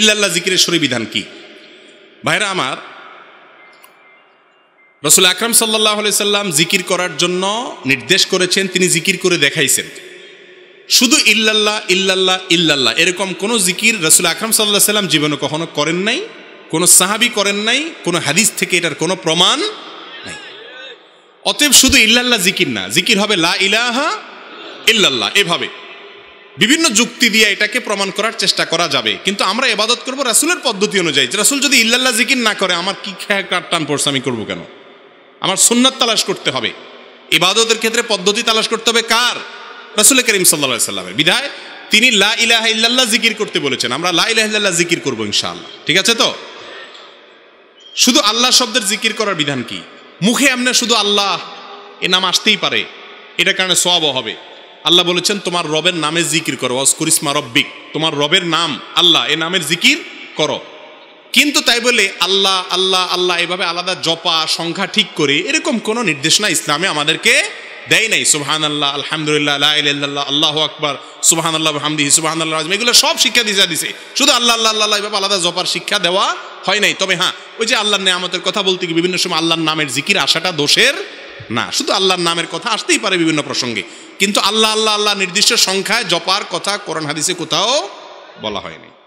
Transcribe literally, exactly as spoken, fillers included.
ইল্লাল্লাহ জিকিরের শরীয় বিধান কি? ভাইরা আমার, রাসূল আকরাম সাল্লাল্লাহু আলাইহি সাল্লাম জিকির করার জন্য নির্দেশ করেছেন, তিনি জিকির করে দেখাইছেন। শুধু ইল্লাল্লাহ ইল্লাল্লাহ ইল্লাল্লাহ এরকম কোনো জিকির রাসূল আকরাম সাল্লাল্লাহু আলাইহি সাল্লাম জীবনে কখনো করেন নাই, কোনো সাহাবী করেন নাই, কোনো হাদিস থেকে এটার কোনো প্রমাণ নাই। অতএব শুধু ইল্লাল্লাহ জিকির না, জিকির হবে লা ইলাহা ইল্লাল্লাহ। এভাবে বিভিন্ন যুক্তি দিয়ে এটাকে প্রমাণ করার চেষ্টা করা যাবে, কিন্তু আমরা ইবাদত করব রাসূলের পদ্ধতি অনুযায়ী। রাসূল যদি ইল্লাল্লাহ জিকির না করে, আমার কি খেয়াল টান পড়ছে, আমি করবো কেন? আমার সুন্নাত তালাশ করতে হবে, ইবাদতের ক্ষেত্রে পদ্ধতি তালাশ করতে হবে কার? রাসূল করিম সাল্লাল্লাহু আলাইহি সাল্লামের। বিধায় তিনি লা ইলাহা ইল্লাল্লাহ জিকির করতে বলেছেন, আমরা লা ইলাহা ইল্লাল্লাহ জিকির করব ইনশাআল্লাহ। ঠিক আছে তো? শুধু আল্লাহ শব্দের জিকির করার বিধান কি? মুখে এমনি শুধু আল্লাহ এ নাম আসতেই পারে, এটা কারণে সওয়াবও হবে। আল্লাহ বলেছেন তোমার রবের নামে জিকির করো, ওয়াজকুর ইসমা রব্বিক, তোমার রবের নাম আল্লাহ, এ নামের জিকির করো। কিন্তু তাই বলে আল্লাহ আল্লাহ আল্লাহ এভাবে আলাদা জপা সংখ্যা ঠিক করে এরকম কোনো নির্দেশনা ইসলামে আমাদেরকে দেয় নাই। সুবহানাল্লাহ, আলহামদুলিল্লাহ, লা ইলাহা ইল্লাল্লাহ, আল্লাহু আকবার, সুবহানাল্লাহ ওয়া বিহামদিহি, সুবহানাল্লাহ আযীম, এগুলো সব শিক্ষা দিয়ে দিয়েছে। শুধু আল্লাহ আল্লাহ আল্লাহ এভাবে আলাদা জপার শিক্ষা দেওয়া হয় নাই। তবে হ্যাঁ, ওই যে আল্লাহর নিয়ামতের কথা বলতে গিয়ে বিভিন্ন সময় আল্লাহর নামের জিকির আসাটা দোষের না। শুধু আল্লাহর নামের কথা আসতেই পারে বিভিন্ন প্রসঙ্গে, কিন্তু আল্লাহ আল্লাহ আল্লাহ নির্দিষ্ট সংখ্যায় জপার কথা কোরআন হাদিসে কোথাও বলা হয়নি।